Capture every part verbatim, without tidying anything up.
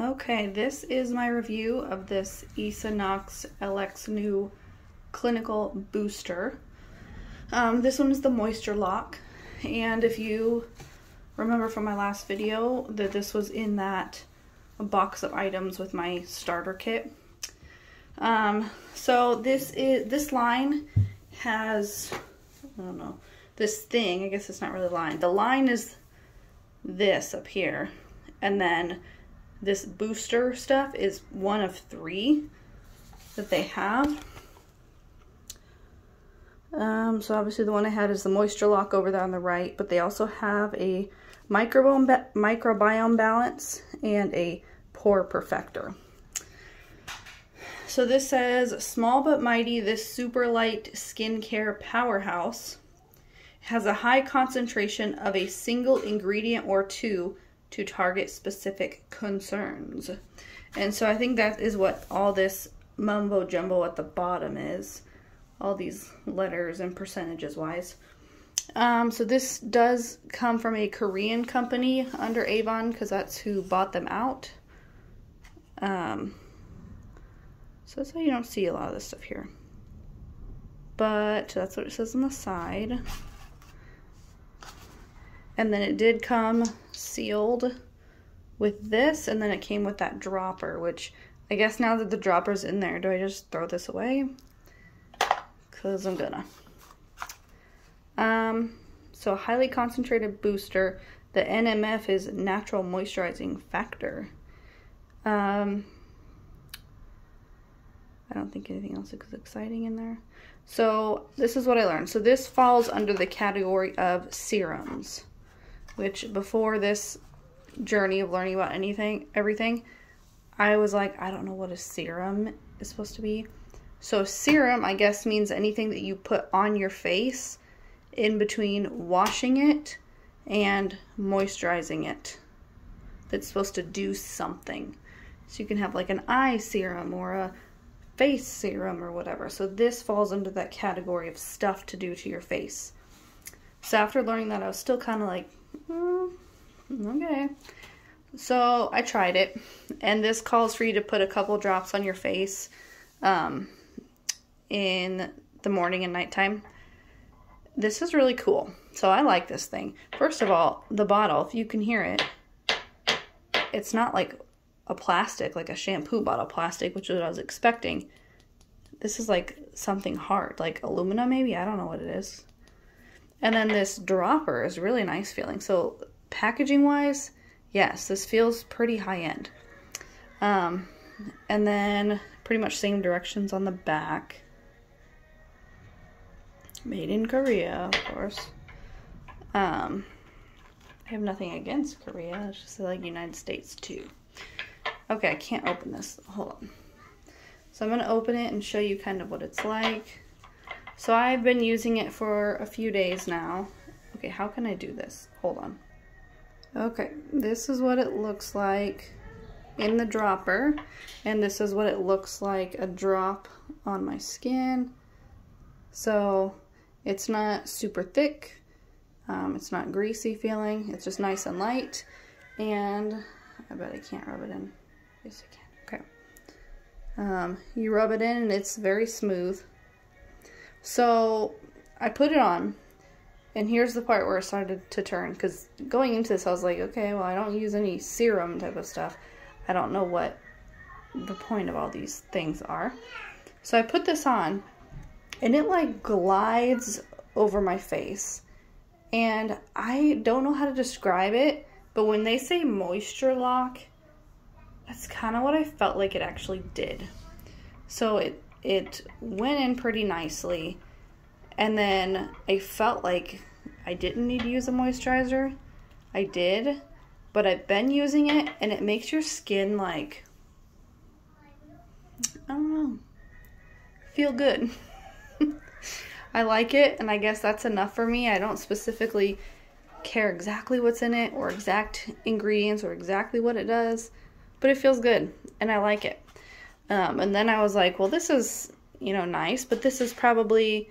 Okay, this is my review of this Isa Knox L X new clinical booster. Um, this one is the moisture lock, and if you remember from my last video that this was in that box of items with my starter kit. Um, so this is this line has I don't know this thing. I guess it's not really a line. The line is this up here, and then this booster stuff is one of three that they have. Um, so obviously the one I had is the moisture lock over there on the right, but they also have a microbiome, ba microbiome balance and a pore perfector. So this says, small but mighty, this super light skincare powerhouse has a high concentration of a single ingredient or two to target specific concerns. And so I think that is what all this mumbo jumbo at the bottom is, all these letters and percentages wise. Um, so this does come from a Korean company under Avon, because that's who bought them out. Um, so that's why you don't see a lot of this stuff here. But that's what it says on the side. And then it did come sealed with this, and then it came with that dropper, which I guess now that the dropper's in there, do I just throw this away? Because I'm gonna. Um, so highly concentrated booster. The N M F is natural moisturizing factor. Um, I don't think anything else is exciting in there. So this is what I learned. So this falls under the category of serums, which before this journey of learning about anything, everything, I was like, I don't know what a serum is supposed to be. So serum, I guess, means anything that you put on your face in between washing it and moisturizing it. That's supposed to do something. So you can have like an eye serum or a face serum or whatever. So this falls under that category of stuff to do to your face. So after learning that, I was still kind of like, mm, okay. So I tried it, and this calls for you to put a couple drops on your face um, in the morning and nighttime. This is really cool. So I like this thing. First of all, the bottle, if you can hear it, it's not like a plastic, like a shampoo bottle plastic, which is what I was expecting. This is like something hard, like aluminum maybe? I don't know what it is. And then this dropper is really nice feeling. So packaging wise, yes, this feels pretty high end. Um, and then pretty much same directions on the back. Made in Korea, of course. Um, I have nothing against Korea. It's just like United States too. Okay, I can't open this. Hold on. So I'm going to open it and show you kind of what it's like. So I've been using it for a few days now. Okay, how can I do this? Hold on. Okay, this is what it looks like in the dropper. And this is what it looks like a drop on my skin. So it's not super thick, um, it's not greasy feeling, it's just nice and light. And I bet I can't rub it in. Yes I can, okay. Um, you rub it in and it's very smooth. So I put it on, and here's the part where it started to turn, because going into this I was like, okay, well I don't use any serum type of stuff. I don't know what the point of all these things are. So I put this on, and it like glides over my face, and I don't know how to describe it, but when they say moisture lock, that's kind of what I felt like it actually did. So it it went in pretty nicely, and then I felt like I didn't need to use a moisturizer. I did, but I've been using it, and it makes your skin like, I don't know, feel good. I like it, and I guess that's enough for me. I don't specifically care exactly what's in it or exact ingredients or exactly what it does, but it feels good and I like it. Um, and then I was like, well, this is, you know, nice, but this is probably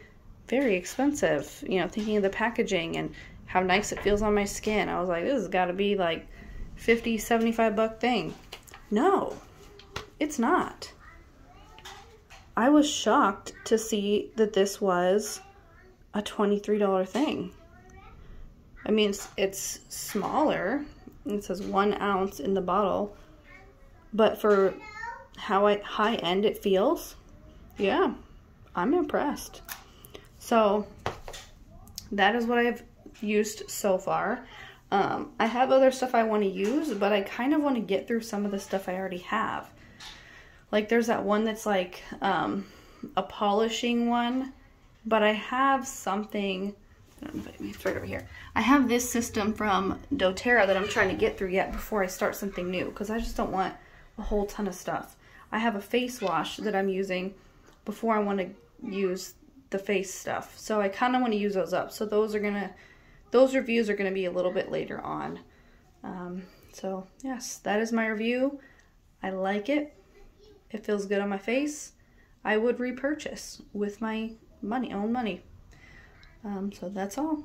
very expensive, you know, thinking of the packaging and how nice it feels on my skin. I was like, this has got to be like fifty, seventy-five buck thing. No, it's not. I was shocked to see that this was a twenty-three dollar thing. I mean, it's, it's smaller. It says one ounce in the bottle. But for how I, high end it feels, yeah, I'm impressed. So that is what I've used so far. Um, I have other stuff I want to use, but I kind of want to get through some of the stuff I already have. Like there's that one that's like um, a polishing one, but I have something, I don't know if I can throw it over here. I have this system from doTERRA that I'm trying to get through yet before I start something new, because I just don't want a whole ton of stuff. I have a face wash that I'm using before I want to use the face stuff. So I kind of want to use those up. So those are going to, those reviews are going to be a little bit later on. Um, so yes, that is my review. I like it. It feels good on my face. I would repurchase with my money, own money. Um, so that's all.